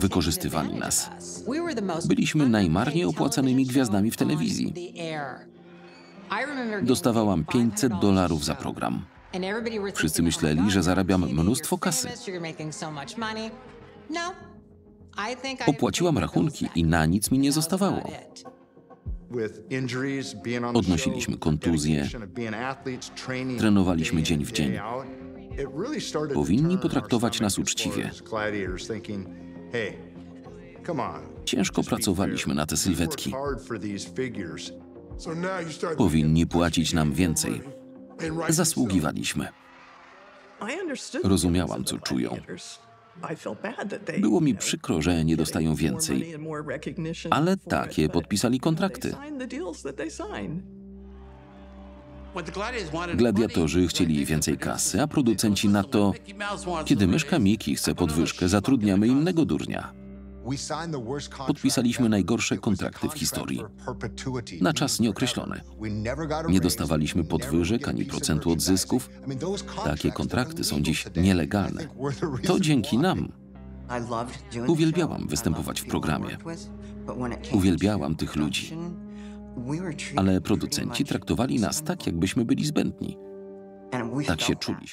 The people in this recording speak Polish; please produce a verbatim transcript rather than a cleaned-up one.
Wykorzystywali nas. Byliśmy najmarniej opłacanymi gwiazdami w telewizji. Dostawałam pięćset dolarów za program. Wszyscy myśleli, że zarabiam mnóstwo kasy. Opłaciłam rachunki i na nic mi nie zostawało. Odnosiliśmy kontuzje, trenowaliśmy dzień w dzień. Powinni potraktować nas uczciwie. Ciężko pracowaliśmy na te sylwetki. Powinni płacić nam więcej. Zasługiwaliśmy. Rozumiałam, co czują. Było mi przykro, że nie dostają więcej, ale takie podpisali kontrakty. Gladiatorzy chcieli więcej kasy, a producenci na to, kiedy myszka Miki chce podwyżkę, zatrudniamy innego durnia. Podpisaliśmy najgorsze kontrakty w historii, na czas nieokreślony. Nie dostawaliśmy podwyżek ani procentu od zysków. Takie kontrakty są dziś nielegalne. To dzięki nam. Uwielbiałam występować w programie. Uwielbiałam tych ludzi. Ale producenci traktowali nas tak, jakbyśmy byli zbędni. Tak się czuliśmy.